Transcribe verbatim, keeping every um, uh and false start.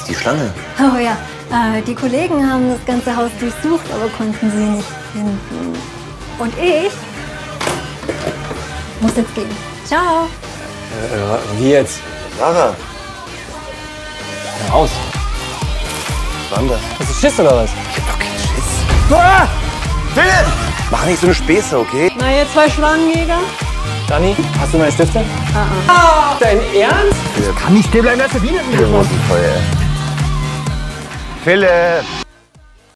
ist die Schlange. Oh ja, äh, die Kollegen haben das ganze Haus durchsucht, aber konnten sie nicht finden. Und ich muss jetzt gehen. Ciao. Äh, wie jetzt? Lara. Raus. Was war das? Hast du Schiss oder was? Ich hab doch keinen Schiss. Ah! Philipp! Mach nicht so eine Späße, okay? Na, jetzt zwei Schlangenjäger. Dani, hast du meine Stifte? Ah, ah. ah Dein Ernst? Philipp. Ich kann nicht stehen bleiben, dass du wieder wieder. Philipp!